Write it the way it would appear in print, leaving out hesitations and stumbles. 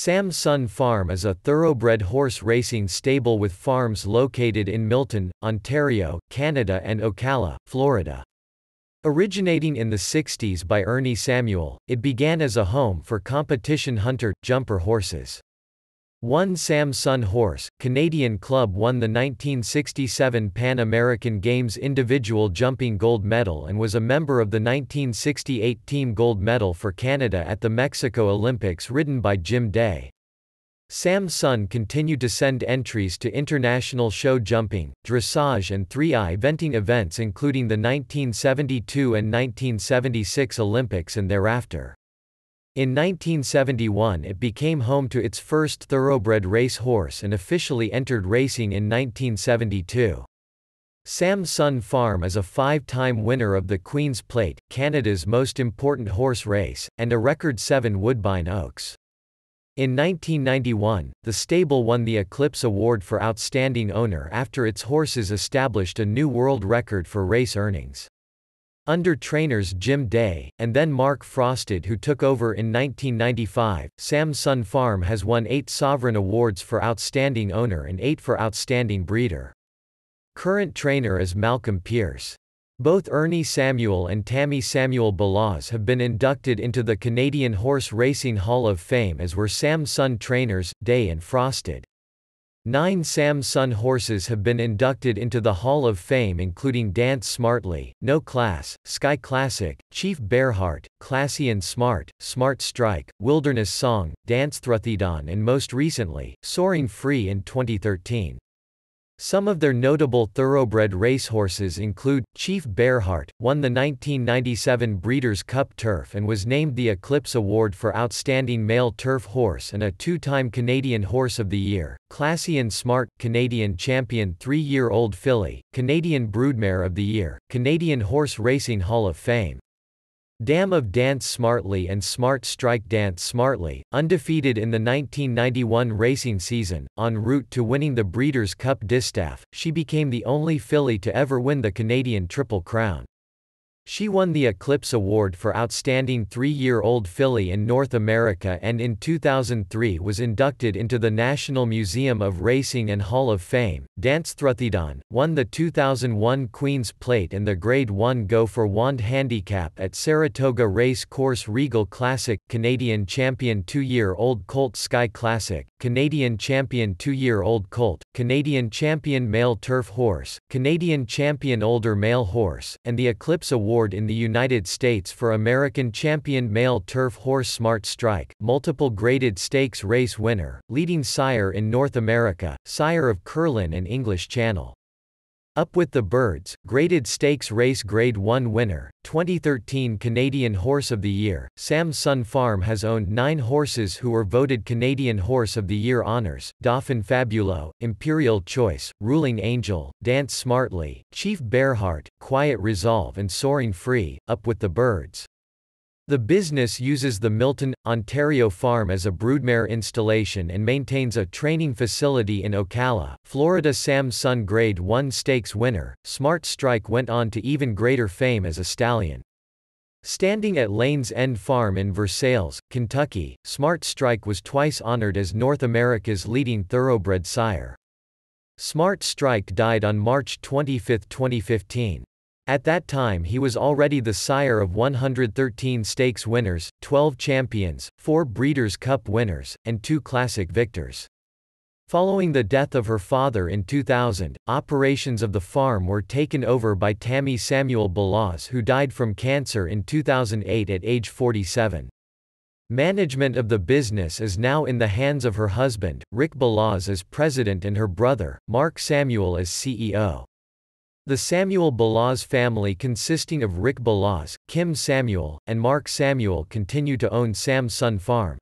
Sam-Son Farm is a thoroughbred horse racing stable with farms located in Milton, Ontario, Canada and Ocala, Florida. Originating in the 60s by Ernie Samuel, it began as a home for competition hunter, jumper horses. One Sam-Son horse, Canadian Club, won the 1967 Pan-American Games individual jumping gold medal and was a member of the 1968 team gold medal for Canada at the Mexico Olympics, ridden by Jim Day. Sam-Son continued to send entries to international show jumping, dressage and three-eye venting events including the 1972 and 1976 Olympics and thereafter. In 1971 it became home to its first thoroughbred race horse and officially entered racing in 1972. Sam-Son Farm is a five-time winner of the Queen's Plate, Canada's most important horse race, and a record 7 Woodbine Oaks. In 1991, the stable won the Eclipse Award for Outstanding Owner after its horses established a new world record for race earnings. Under trainers Jim Day, and then Mark Frostad, who took over in 1995, Sam-Son Farm has won 8 Sovereign Awards for Outstanding Owner and 8 for Outstanding Breeder. Current trainer is Malcolm Pierce. Both Ernie Samuel and Tammy Samuel-Balaz have been inducted into the Canadian Horse Racing Hall of Fame, as were Sam-Son trainers Day and Frostad. 9 Sam-Son horses have been inducted into the Hall of Fame, including Dance Smartly, No Class, Sky Classic, Chief Bearhart, Classy 'n Smart, Smart Strike, Wilderness Song, Dancethruthedawn and most recently, Soaring Free in 2013. Some of their notable thoroughbred racehorses include, Chief Bearhart, won the 1997 Breeders' Cup Turf and was named the Eclipse Award for Outstanding Male Turf Horse and a 2-time Canadian Horse of the Year, Classy 'n Smart, Canadian Champion 3-year-old filly, Canadian Broodmare of the Year, Canadian Horse Racing Hall of Fame. Dam of Dance Smartly and Smart Strike. Dance Smartly, undefeated in the 1991 racing season, en route to winning the Breeders' Cup Distaff, she became the only filly to ever win the Canadian Triple Crown. She won the Eclipse Award for Outstanding 3-year-old filly in North America and in 2003 was inducted into the National Museum of Racing and Hall of Fame. Dancethruthedawn won the 2001 Queen's Plate and the Grade 1 Go for Wand Handicap at Saratoga Race Course. Regal Classic, Canadian Champion 2-year-old colt. Sky Classic, Canadian Champion 2-year-old colt, Canadian Champion Male Turf Horse, Canadian Champion Older Male Horse, and the Eclipse Award in the United States for American Champion Male Turf Horse. Smart Strike, multiple graded stakes race winner, leading sire in North America, sire of Curlin and English Channel. Up With The Birds, graded stakes race Grade 1 winner, 2013 Canadian Horse of the Year. Sam-Son Farm has owned 9 horses who were voted Canadian Horse of the Year honors: Dauphin Fabulo, Imperial Choice, Ruling Angel, Dance Smartly, Chief Bearhart, Quiet Resolve and Soaring Free. Up With The Birds. The business uses the Milton, Ontario farm as a broodmare installation and maintains a training facility in Ocala, Florida. Sam-Son Grade 1 Stakes winner, Smart Strike, went on to even greater fame as a stallion. Standing at Lane's End Farm in Versailles, Kentucky, Smart Strike was twice honored as North America's leading thoroughbred sire. Smart Strike died on March 25, 2015. At that time he was already the sire of 113 stakes winners, 12 champions, 4 Breeders' Cup winners, and 2 classic victors. Following the death of her father in 2000, operations of the farm were taken over by Tammy Samuel-Balaz, who died from cancer in 2008 at age 47. Management of the business is now in the hands of her husband, Rick Balaz, as president, and her brother, Mark Samuel, as CEO. The Samuel-Balaz family, consisting of Rick Balaz, Kim Samuel, and Mark Samuel, continue to own Sam-Son Farm.